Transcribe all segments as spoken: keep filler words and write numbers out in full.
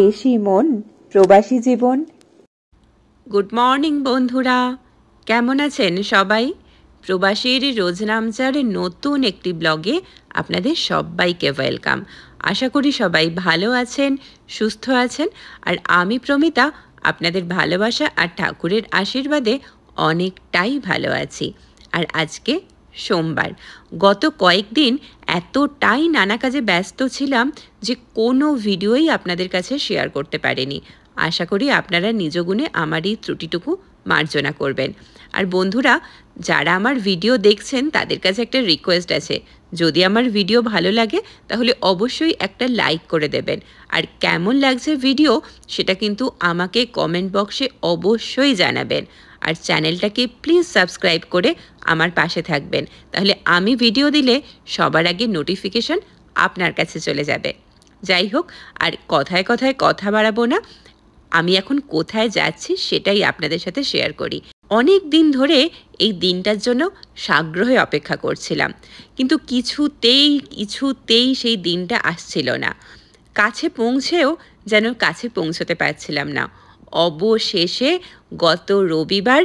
দেশি মন প্রবাসী জীবন। গুড মর্নিং বন্ধুরা, কেমন আছেন সবাই? প্রবাসীর রোজনামচার নতুন একটি ব্লগে আপনাদের সবাইকে ওয়েলকাম। আশা করি সবাই ভালো আছেন, সুস্থ আছেন, আর আমি প্রমিতা আপনাদের ভালোবাসা আর ঠাকুরের আশীর্বাদে অনেকটাই ভালো আছি। আর আজকে সোমবার। গত কয়েকদিন এতটাই নানা কাজে ব্যস্ত ছিলাম যে কোনো ভিডিওই আপনাদের কাছে শেয়ার করতে পারিনি। আশা করি আপনারা নিজ গুণে আমার এই ত্রুটিটুকু মার্জনা করবেন। আর বন্ধুরা, যারা আমার ভিডিও দেখছেন তাদের কাছে একটা রিকোয়েস্ট আছে, যদি আমার ভিডিও ভালো লাগে তাহলে অবশ্যই একটা লাইক করে দেবেন। আর কেমন লাগছে ভিডিও সেটা কিন্তু আমাকে কমেন্ট বক্সে অবশ্যই জানাবেন। আর চ্যানেলটাকে প্লিজ সাবস্ক্রাইব করে আমার পাশে থাকবেন, তাহলে আমি ভিডিও দিলে সবার আগে নোটিফিকেশন আপনার কাছে চলে যাবে। যাই হোক, আর কথায় কথায় কথা বাড়াবো না, আমি এখন কোথায় যাচ্ছি সেটাই আপনাদের সাথে শেয়ার করি। অনেক দিন ধরে এই দিনটার জন্য সাগ্রহে অপেক্ষা করছিলাম, কিন্তু কিছুতেই কিছুতেই সেই দিনটা আসছিল না। কাছে পৌঁছেও যেন কাছে পৌঁছতে পারছিলাম না। অবশেষে গত রবিবার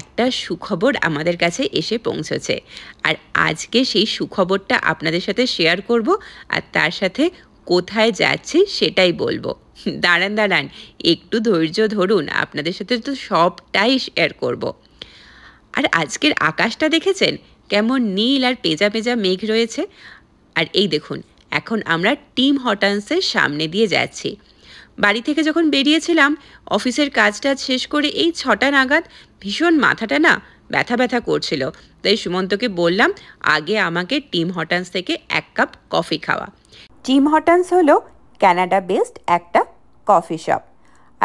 একটা সুখবর আমাদের কাছে এসে পৌঁছেছে, আর আজকে সেই সুখবরটা আপনাদের সাথে শেয়ার করব, আর তার সাথে কোথায় যাচ্ছি সেটাই বলবো। দাঁড়ান দাঁড়ান, একটু ধৈর্য ধরুন, আপনাদের সাথে তো সবটাই শেয়ার করব। আর আজকের আকাশটা দেখেছেন কেমন নীল আর পেঁজা পেঁজা মেঘ রয়েছে। আর এই দেখুন, এখন আমরা টিম হটান্সের সামনে দিয়ে যাচ্ছি। বাড়ি থেকে যখন বেরিয়েছিলাম অফিসের কাজটা শেষ করে এই ছটা নাগাদ ভীষণ মাথাটা না ব্যথা ব্যথা করছিল, তাই সুমন্তকে বললাম আগে আমাকে টিম হটান্স থেকে এক কাপ কফি খাওয়া। টিম হটান্স হলো ক্যানাডা বেসড একটা কফি শপ,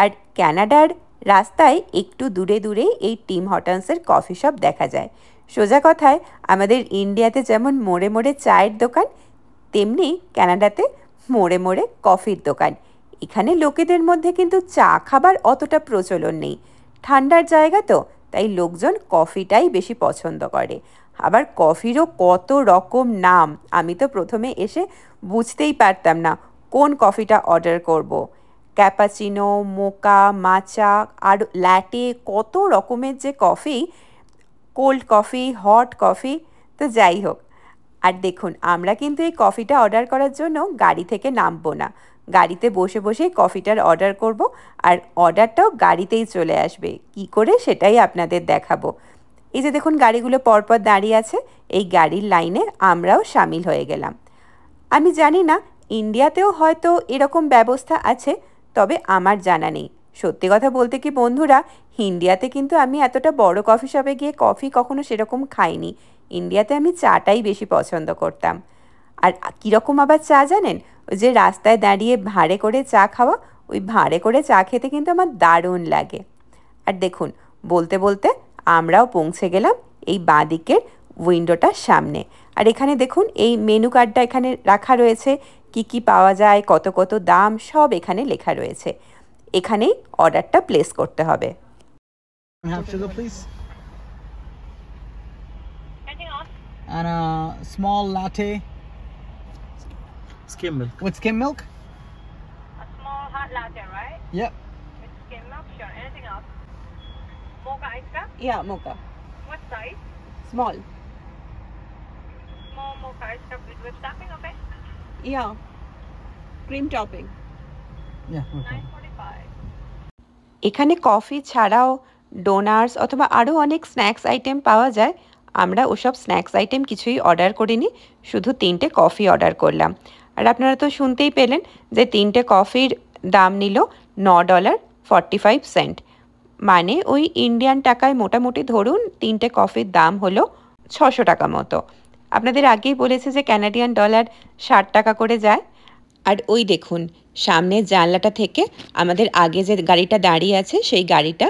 আর ক্যানাডার রাস্তায় একটু দূরে দূরে এই টিম হটান্সের কফি শপ দেখা যায়। সোজা কথায় আমাদের ইন্ডিয়াতে যেমন মোড়ে মোড়ে চায়ের দোকান, তেমনি ক্যানাডাতে মোড়ে মোড়ে কফির দোকান। এখানে লোকেদের মধ্যে কিন্তু চা খাবার অতটা প্রচলন নেই, ঠান্ডার জায়গা তো, তাই লোকজন কফিটাই বেশি পছন্দ করে। আবার কফিরও কত রকম নাম, আমি তো প্রথমে এসে বুঝতেই পারতাম না কোন কফিটা অর্ডার করব। ক্যাপাচিনো, মোকা, মাচা, আর ল্যাটে, কত রকমের যে coffee, cold coffee, hot coffee. তো যাই হোক, আর দেখুন আমরা কিন্তু এই কফিটা অর্ডার করার জন্য গাড়ি থেকে নামবো না, গাড়িতে বসে বসে কফিটার অর্ডার করব, আর অর্ডারটাও গাড়িতেই চলে আসবে। কি করে সেটাই আপনাদের দেখাবো। এই যে দেখুন গাড়িগুলো পরপর দাঁড়িয়ে আছে, এই গাড়ির লাইনে আমরাও সামিল হয়ে গেলাম। আমি জানি না ইন্ডিয়াতেও হয়তো এরকম ব্যবস্থা আছে, তবে আমার জানা নেই। সত্যি কথা বলতে কি বন্ধুরা, ইন্ডিয়াতে কিন্তু আমি এতটা বড় কফি শপে গিয়ে কফি কখনো সেরকম খাইনি। ইন্ডিয়াতে আমি চাটাই বেশি পছন্দ করতাম। আর কীরকম আবার চা জানেন, ওই যে রাস্তায় দাঁড়িয়ে ভাঁড়ে করে চা খাওয়া, ওই ভাঁড়ে করে চা খেতে কিন্তু আমার দারুণ লাগে। আর দেখুন বলতে বলতে আমরাও পৌঁছে গেলাম এই বাঁ দিকের উইন্ডোটার সামনে। আর এখানে দেখুন এই মেনু কার্ডটা এখানে রাখা রয়েছে, কি কি পাওয়া যায়, কত কত দাম, সব এখানে লেখা রয়েছে। এখানেই অর্ডারটা প্লেস করতে হবে। And a small latte. Skim milk. With skim milk? A small hot latte, right? Yep. With skim milk, sure. Anything else? Mocha ice cream? Yeah, mocha. What size? Small. Small mocha ice cream with whipped topping, okay? Yeah. Cream topping. Yeah. nine forty-five. এখানে coffee ছাড়াও doughnuts অথবা আরও অনেক snacks item পাওয়া যায়। আমরা ওসব snacks item কিছুই অর্ডার করিনি, শুধু তিনটে কফি অর্ডার করলাম। আর আপনারা তো শুনতেই পেলেন যে তিনটে কফির দাম নিল ন ডলার ফর্টি ফাইভ সেন্ট, মানে ওই ইন্ডিয়ান টাকায় মোটামুটি ধরুন তিনটে কফির দাম হলো ছশো টাকা মতো। আপনাদের আগেই বলেছে যে ক্যানাডিয়ান ডলার ষাট টাকা করে যায়। আর ওই দেখুন সামনের জানলাটা থেকে আমাদের আগে যে গাড়িটা দাঁড়িয়ে আছে সেই গাড়িটা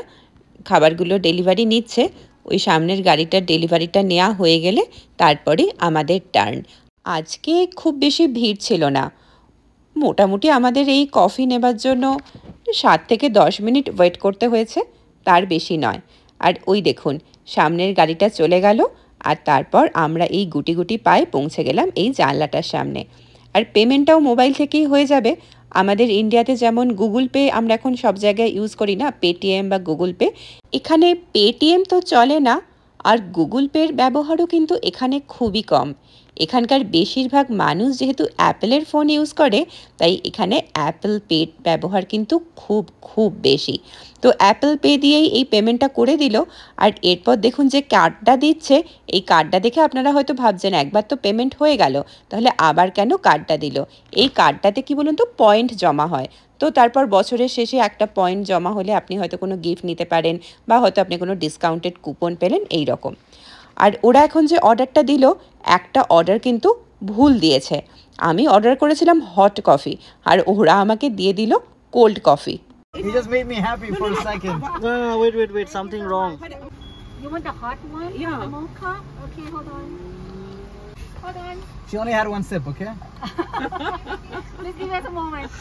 খাবারগুলো ডেলিভারি নিচ্ছে। ওই সামনের গাড়িটার ডেলিভারিটা নেওয়া হয়ে গেলে তারপরে আমাদের টার্ন। আজকে খুব বেশি ভিড় ছিল না, মোটামুটি আমাদের এই কফি নেবার জন্য সাত থেকে দশ মিনিট ওয়েট করতে হয়েছে, তার বেশি নয়। আর ওই দেখুন সামনের গাড়িটা চলে গেল, আর তারপর আমরা এই গুটি গুটি পায়ে পৌঁছে গেলাম এই জানলাটার সামনে। আর পেমেন্টটাও মোবাইল থেকেই হয়ে যাবে। आमादेर इंडियाते जेमन गुगल पे आमरा एखोन सब जायगाय यूज करी ना, पेटीएम बा गुगल पे। एखाने पेटीएम तो चले ना और गुगल पेर व्यवहारो किन्तु एखाने खूबी कम। एखानकार बेशिरभाग मानुष जेहेतु एप्पलेर फोन यूज करे ताई एखाने एप्पल पे व्यवहार किन्तु खूब खूब बेशी। तो एप्पल पे दिएई एई पेमेंटटा करे दिल और एरपर देखुन जे कार्डटा दिच्छे, एई कार्डटा देखे आपनारा हयतो भाबछेन एकबार तो पेमेंट हये गेल ताहले आबार केन कार्डटा दिल। एई कार्डटाते कि बोलुन तो पॉइंट जमा हय, तो तारपर बछरेर शेषे एकटा पॉइंट जमा होले आपनि हयतो कोनो गिफ्ट निते पारेन बा हयतो आपनि कोनो डिसकाउंटेड कूपन पेलेन एई रकम। और ओरा एखोन जे अर्डारटा दिल एकटा अर्डार किन्तु भूल दिएछे, आमी अर्डार करेछिलाम हट कफि और ओरा आमाके दिए दिल cold coffee. He just made me happy no, for no, a second. No, no, no, wait, wait, wait. Something wrong. You want the hot one? Yeah. The mocha? Okay, hold on. Hold on. She only had one sip, okay? Please give us a moment.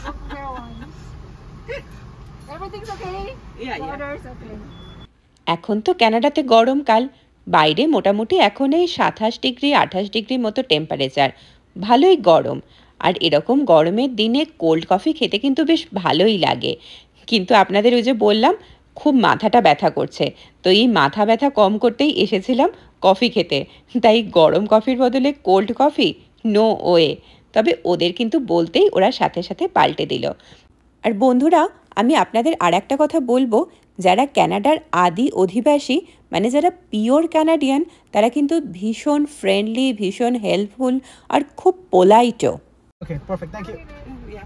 Everything's okay? Yeah, the yeah. Water's okay. এখন তো কানাডাতে গরমকাল, বাইরে মোটামুটি এখন এই সাতাশ degree আঠাশ ডিগ্রি মতো টেম্পারেচার, ভালোই গরম। আর এরকম গরমের দিনে কোল্ড কফি খেতে কিন্তু বেশ ভালোই লাগে। কিন্তু আপনাদের ওই যে বললাম খুব মাথাটা ব্যথা করছে, তো এই মাথা ব্যথা কম করতেই এসেছিলাম কফি খেতে, তাই গরম কফির বদলে কোল্ড কফি নো ওয়ে। তবে ওদের কিন্তু বলতেই ওরা সাথে সাথে পাল্টে দিল। আর বন্ধুরা আমি আপনাদের আর একটা কথা বলবো, যারা কানাডার আদি অধিবাসী মানে যারা পিওর কানাডিয়ান তারা কিন্তু ভীষণ ফ্রেন্ডলি, ভীষণ হেল্পফুল আর খুব পোলাইটও। Okay perfect, thank you.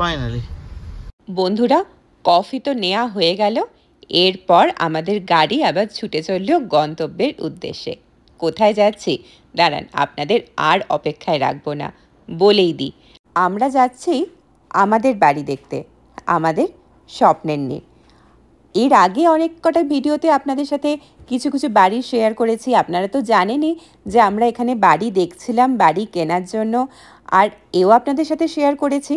Finally বন্ধুরা কফি তো নেওয়া হয়ে গেল, এরপর আমাদের গাড়ি আবার ছুটে চলল গন্তব্যের উদ্দেশ্যে। কোথায় যাচ্ছি দাঁড়ান আপনাদের আর অপেক্ষায় রাখবো না, বলেই দিই আমরা যাচ্ছি আমাদের বাড়ি দেখতে, আমাদের স্বপ্নের নীড়। এর আগে অনেক কটা ভিডিওতে আপনাদের সাথে কিছু কিছু বাড়ি শেয়ার করেছি, আপনারা তো জানেনই যে আমরা এখানে বাড়ি দেখছিলাম বাড়ি কেনার জন্য। আর এও আপনাদের সাথে শেয়ার করেছি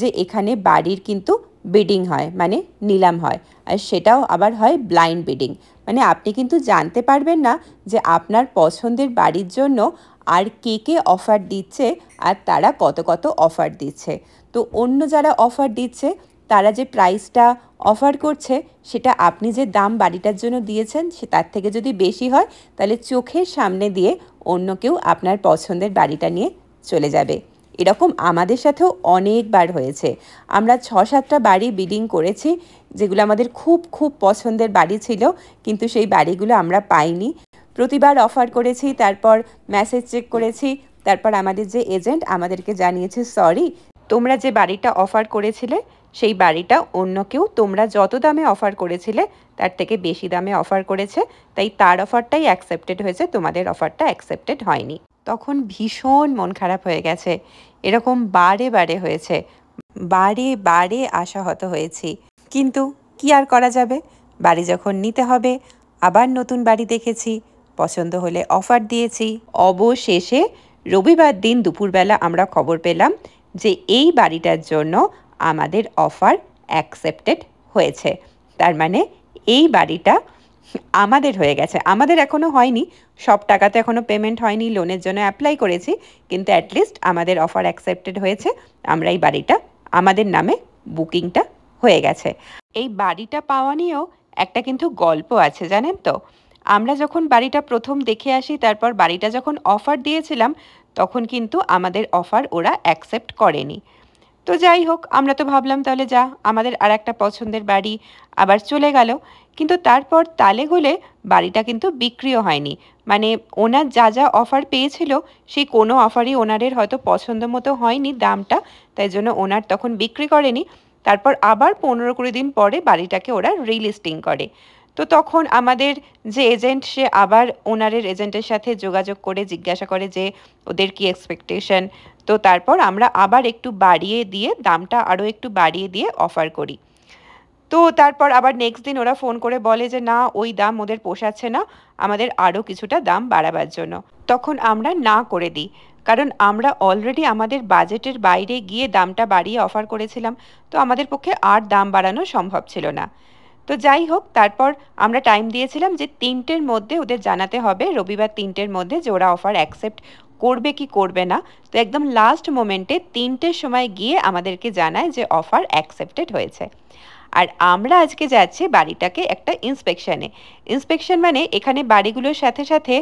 যে এখানে বাড়ির কিন্তু বিডিং হয় মানে নিলাম হয়, আর সেটাও আবার হয় ব্লাইন্ড বিডিং, মানে আপনি কিন্তু জানতে পারবেন না যে আপনার পছন্দের বাড়ির জন্য আর কে কে অফার দিচ্ছে আর তারা কত কত অফার দিচ্ছে। তো অন্য যারা অফার দিচ্ছে তারা যে প্রাইসটা অফার করছে সেটা আপনি যে দাম বাড়িটার জন্য দিয়েছেন সে তার থেকে যদি বেশি হয় তাহলে চোখের সামনে দিয়ে অন্য কেউ আপনার পছন্দের বাড়িটা নিয়ে চলে যাবে। এরকম আমাদের সাথেও অনেকবার হয়েছে, আমরা ছ সাতটা বাড়ি বিডিং করেছি যেগুলো আমাদের খুব খুব পছন্দের বাড়ি ছিল কিন্তু সেই বাড়িগুলো আমরা পাইনি। প্রতিবার অফার করেছি, তারপর মেসেজ চেক করেছি, তারপর আমাদের যে এজেন্ট আমাদেরকে জানিয়েছে সরি তোমরা যে বাড়িটা অফার করেছিলে সেই বাড়িটা অন্য কেউ তোমরা যত দামে অফার করেছিলে তার থেকে বেশি দামে অফার করেছে, তাই তার অফারটাই অ্যাকসেপ্টেড হয়েছে, তোমাদের অফারটা অ্যাকসেপ্টেড হয়নি। তখন ভীষণ মন খারাপ হয়ে গেছে, এরকম বারে বারে হয়েছে, বারে বারে আশাহত হয়েছি। কিন্তু কি আর করা যাবে, বাড়ি যখন নিতে হবে। আবার নতুন বাড়ি দেখেছি, পছন্দ হলে অফার দিয়েছি। অবশেষে রবিবার দিন দুপুরবেলা আমরা খবর পেলাম যে এই বাড়িটার জন্য আমাদের অফার অ্যাকসেপ্টেড হয়েছে, তার মানে এই বাড়িটা আমাদের হয়ে গেছে। আমাদের এখনও হয়নি, সব টাকা তো এখনও পেমেন্ট হয়নি, লোনের জন্য অ্যাপ্লাই করেছি, কিন্তু অ্যাটলিস্ট আমাদের অফার অ্যাকসেপ্টেড হয়েছে, আমরা এই বাড়িটা আমাদের নামে বুকিংটা হয়ে গেছে। এই বাড়িটা পাওয়া নিয়েও একটা কিন্তু গল্প আছে জানেন তো, আমরা যখন বাড়িটা প্রথম দেখে আসি তারপর বাড়িটা যখন অফার দিয়েছিলাম তখন কিন্তু আমাদের অফার ওরা অ্যাকসেপ্ট করেনি। তো যাই হোক আমরা তো ভাবলাম তাহলে যা আমাদের আর একটা পছন্দের বাড়ি আবার চলে গেল, কিন্তু তারপর তালে গলে বাড়িটা কিন্তু বিক্রিও হয়নি। মানে ওনার যা যা অফার পেয়েছিল সেই কোনো অফারই ওনারের হয়তো পছন্দ মতো হয়নি দামটা, তাই জন্য ওনার তখন বিক্রি করেনি। তারপর আবার পনেরো কুড়ি দিন পরে বাড়িটাকে ওরা রিলিস্টিং করে। তো তখন আমাদের যে এজেন্ট সে আবার ওনারের এজেন্টের সাথে যোগাযোগ করে জিজ্ঞাসা করে যে ওদের কি এক্সপেকটেশন। তো তারপর আমরা আবার একটু বাড়িয়ে দিয়ে দামটা আরও একটু বাড়িয়ে দিয়ে অফার করি। তো তারপর আবার নেক্সট দিন ওরা ফোন করে বলে যে না ওই দাম ওদের পোষাচ্ছে না, আমাদের আরও কিছুটা দাম বাড়াবার জন্য। তখন আমরা না করে দিই, কারণ আমরা অলরেডি আমাদের বাজেটের বাইরে গিয়ে দামটা বাড়িয়ে অফার করেছিলাম, তো আমাদের পক্ষে আর দাম বাড়ানো সম্ভব ছিল না। তো যাই হোক তারপর আমরা টাইম দিয়েছিলাম যে তিনটের মধ্যে ওদের জানাতে হবে, রবিবার তিনটের মধ্যে যে ওরা অফার অ্যাকসেপ্ট করবে কি করবে না। তো একদম লাস্ট মোমেন্টে তিনটের সময় গিয়ে আমাদেরকে জানায় যে অফার অ্যাকসেপ্টেড হয়েছে। আর আমরা আজকে যাচ্ছি বাড়িটাকে একটা ইন্সপেকশানে। ইন্সপেকশান মানে এখানে বাড়িগুলোর সাথে সাথে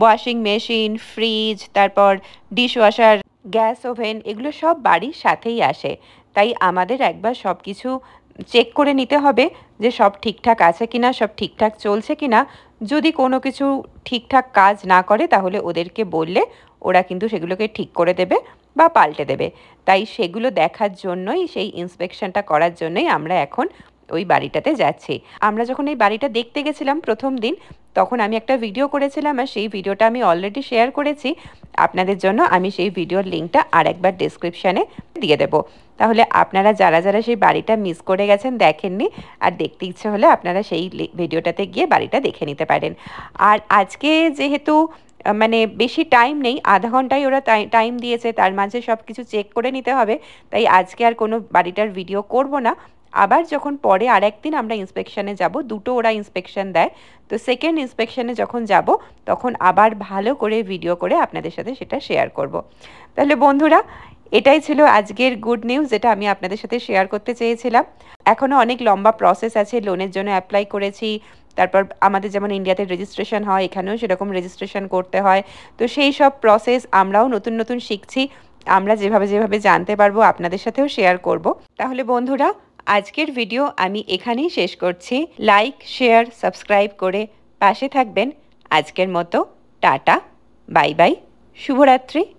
ওয়াশিং মেশিন, ফ্রিজ, তারপর ডিশওয়াশার, গ্যাস ওভেন এগুলো সব বাড়ির সাথেই আসে। তাই আমাদের একবার সব কিছু চেক করে নিতে হবে যে সব ঠিকঠাক আছে কিনা, সব ঠিকঠাক চলছে কিনা। যদি কোনো কিছু ঠিকঠাক কাজ না করে তাহলে ওদেরকে বললে ওরা কিন্তু সেগুলোকে ঠিক করে দেবে বা পাল্টে দেবে। তাই সেগুলো দেখার জন্যই, সেই ইন্সপেকশনটা করার জন্যই আমরা এখন ওই বাড়িটাতে যাচ্ছি। আমরা যখন এই বাড়িটা দেখতে গেছিলাম প্রথম দিন, তখন আমি একটা ভিডিও করেছিলাম আর সেই ভিডিওটা আমি অলরেডি শেয়ার করেছি আপনাদের জন্য। আমি সেই ভিডিওর লিঙ্কটা আর একবার ডেসক্রিপশানে দিয়ে দেব। তাহলে আপনারা যারা যারা সেই বাড়িটা মিস করে গেছেন, দেখেননি আর দেখতে ইচ্ছে হলে আপনারা সেই ভিডিওটাতে গিয়ে বাড়িটা দেখে নিতে পারেন। আর আজকে যেহেতু মানে বেশি টাইম নেই, আধা ঘন্টাই ওরা টাইম দিয়েছে, তার মাঝে সব কিছু চেক করে নিতে হবে। তাই আজকে আর কোনো বাড়িটার ভিডিও করব না। আবার যখন পরে আর একদিন আমরা ইন্সপেকশানে যাব, দুটো ওরা ইন্সপেকশান দেয়, তো সেকেন্ড ইন্সপেকশানে যখন যাব তখন আবার ভালো করে ভিডিও করে আপনাদের সাথে সেটা শেয়ার করব। তাহলে বন্ধুরা, এটাই ছিল আজকের গুড নিউজ যেটা আমি আপনাদের সাথে শেয়ার করতে চেয়েছিলাম। এখনও অনেক লম্বা প্রসেস আছে, লোনের জন্য অ্যাপ্লাই করেছি, তারপর আমাদের যেমন ইন্ডিয়াতে রেজিস্ট্রেশন হয়, এখানেও সেরকম রেজিস্ট্রেশন করতে হয়। তো সেই সব প্রসেস আমরাও নতুন নতুন শিখছি। আমরা যেভাবে যেভাবে জানতে পারবো আপনাদের সাথেও শেয়ার করব। তাহলে বন্ধুরা, আজকের ভিডিও আমি এখানেই শেষ করছি। লাইক, শেয়ার, সাবস্ক্রাইব করে পাশে থাকবেন। আজকের মতো টাটা, বাই বাই, শুভরাত্রি।